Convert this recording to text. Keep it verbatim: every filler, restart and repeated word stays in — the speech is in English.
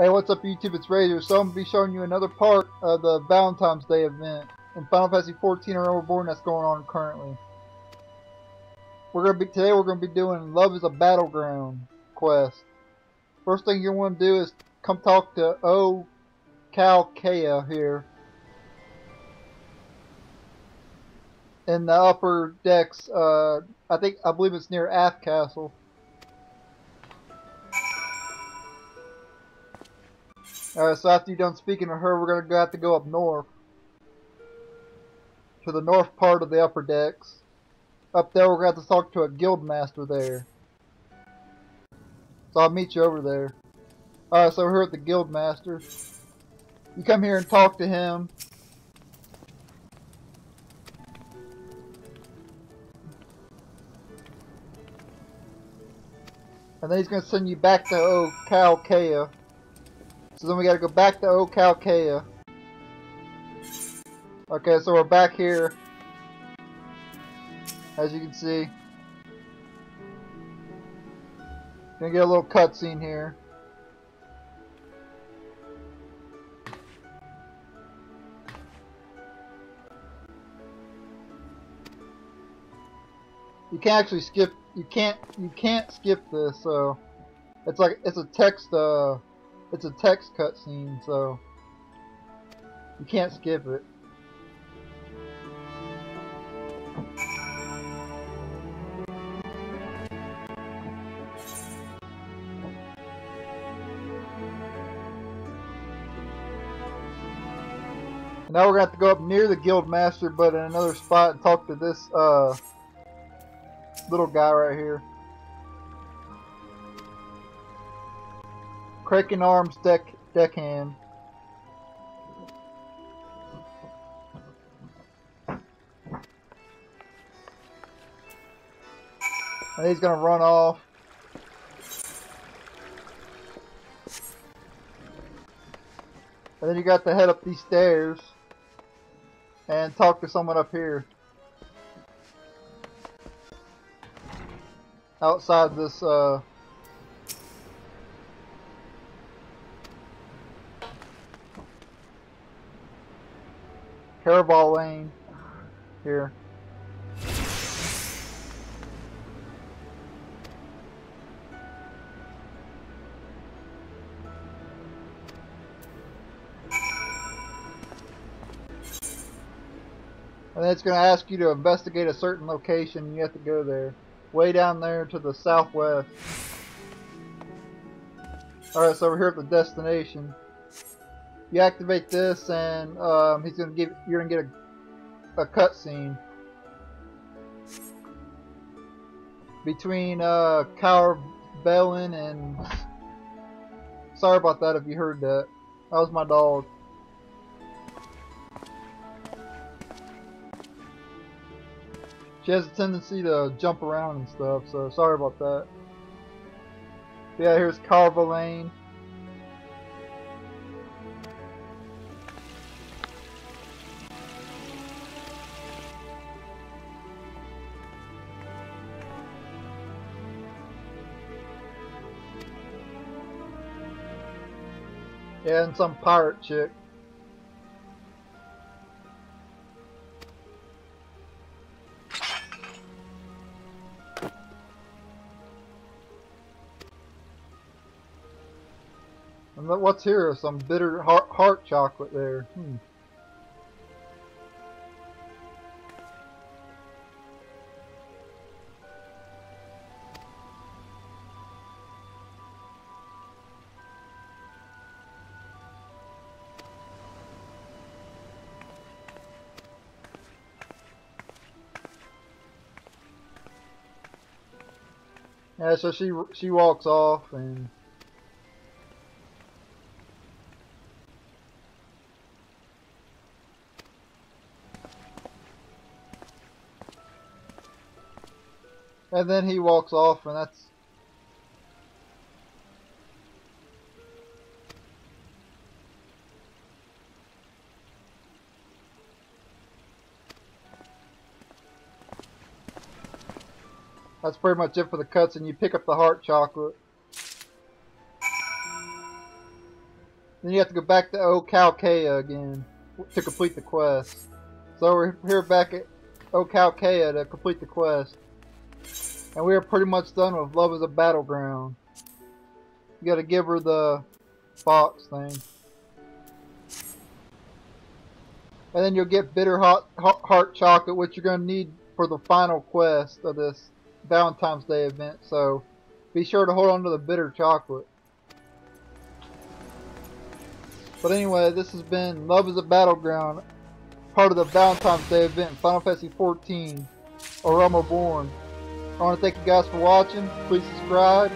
Hey, what's up YouTube, it's Razor. So I'm going to be showing you another part of the Valentine's Day event in Final Fantasy fourteen: A Realm Reborn that's going on currently. We're going to be, today we're going to be doing Love is a Battleground quest. First thing you want to do is come talk to O Kea here in the upper decks, uh, I think, I believe it's near Ath Castle. Alright, so after you're done speaking to her, we're gonna have to go up north to the north part of the upper decks. Up there, we're gonna have to talk to a guild master there. So I'll meet you over there. Alright, so we're here at the guild master. You come here and talk to him. And then he's going to send you back to O Kea. So then we got to go back to O Kea. Okay, so we're back here, as you can see. Gonna get a little cutscene here. You can't actually skip. You can't. You can't skip this. So it's like it's a text. Uh, it's a text cutscene. So you can't skip it. And now we're gonna have to go up near the guild master, but in another spot, and talk to this. Uh, little guy right here. Cracking Arms deck deckhand. And he's gonna run off. And then you got to head up these stairs and talk to someone up here, outside this uh Airball lane here. And it's going to ask you to investigate a certain location. You have to go there. Way down there to the southwest. Alright, so we're here at the destination. You activate this and um, he's gonna give you're gonna get a, a cutscene between uh, Carl Bellaine and, sorry about that if you heard that. That was my dog. She has a tendency to jump around and stuff, so sorry about that. Yeah, here's Carl Bellaine. Yeah, and some pirate chick. What's here? Some bitter heart, heart chocolate there. Hmm. Yeah, so she she walks off and. And then he walks off, and that's... That's pretty much it for the cuts, and you pick up the heart chocolate. Then you have to go back to O Kea again to complete the quest. So we're here back at O Kea to complete the quest. And we are pretty much done with Love is a Battleground. You gotta give her the box thing. And then you'll get Bitter Hot, Hot, Heart Chocolate, which you're going to need for the final quest of this Valentine's Day event. So be sure to hold on to the Bitter Chocolate. But anyway, this has been Love is a Battleground, part of the Valentine's Day event, Final Fantasy fourteen, A Realm Reborn. I want to thank you guys for watching. Please subscribe.